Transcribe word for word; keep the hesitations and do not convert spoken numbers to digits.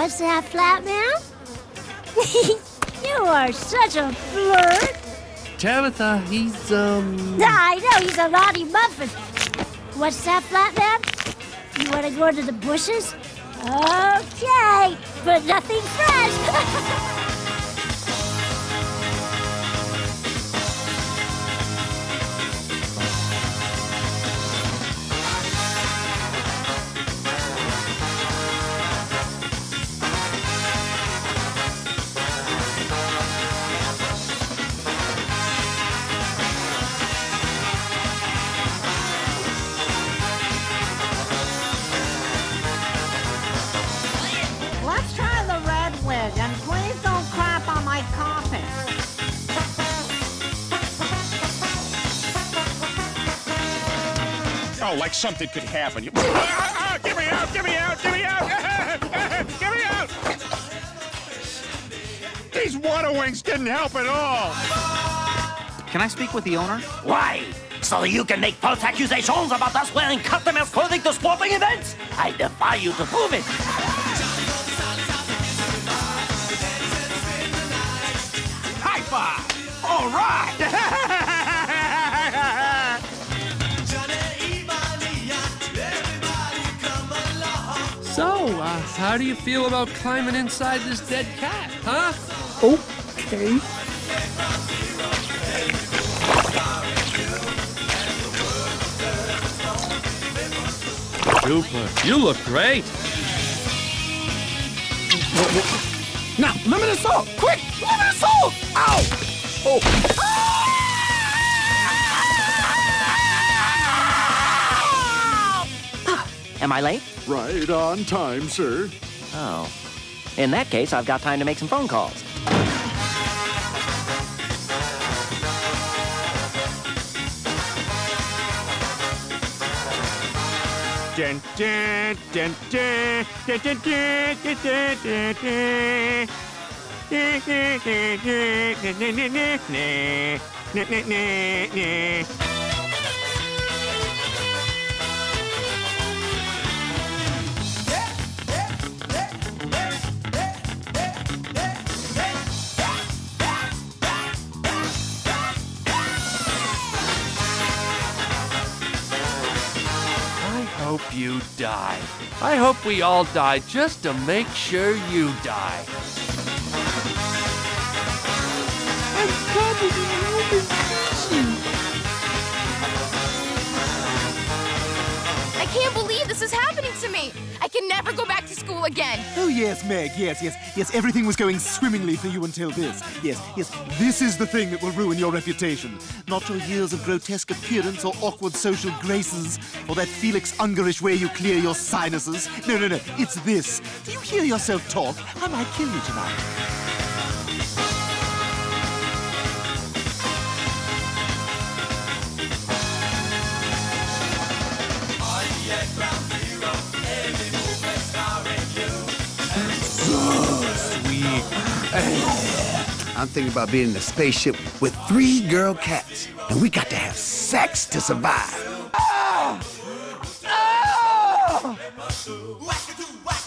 Wants to have flat mouth? You are such a flirt. Tabitha, he's, um... I know, he's a Lottie Muffin. What's that, Flatman? You want to go to the bushes? Okay, but nothing fresh. And please don't crap on my coffin. Oh, like something could happen. You... Ah, ah, ah, get me out, get me out, get me out! Ah, ah, get me out! These water wings didn't help at all. Can I speak with the owner? Why? So you can make false accusations about us wearing customers' clothing to sporting events? I defy you to prove it. All right! So, uh, how do you feel about climbing inside this dead cat, huh? Okay. Cooper, you look great. Now, lemon and salt, quick! Lemon and salt! Ow! Oh! Am I late? Right on time, sir. Oh. In that case, I've got time to make some phone calls. Dun, dun, dun, dun, dun, dun, dun, dun, dun, dun, dun. I hope you die. I hope we all die just to make sure you die. I'm coming, I can't believe this is happening to me. I can never go back to school again. Oh, yes, Meg, yes, yes, yes. Everything was going swimmingly for you until this. Yes, yes, this is the thing that will ruin your reputation. Not your years of grotesque appearance or awkward social graces or that Felix Unger-ish way you clear your sinuses. No, no, no, it's this. Do you hear yourself talk? I might kill you tonight. I'm thinking about being in a spaceship with three girl cats, and we got to have sex to survive. Oh! Oh!